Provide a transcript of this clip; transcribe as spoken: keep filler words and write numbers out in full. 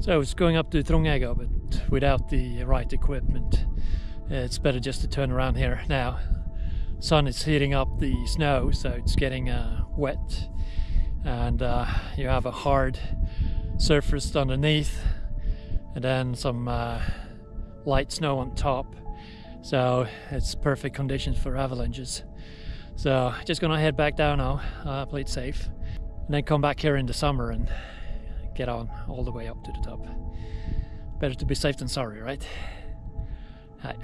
So it's going up to Trongegga, but without the right equipment. Uh, it's better just to turn around here now. Sun is heating up the snow, so it's getting uh, wet, and uh, you have a hard surface underneath, and then some uh, light snow on top. So it's perfect conditions for avalanches. So just gonna head back down now, uh, play it safe, and then come back here in the summer and get on all the way up to the top. Better to be safe than sorry, right? Hi.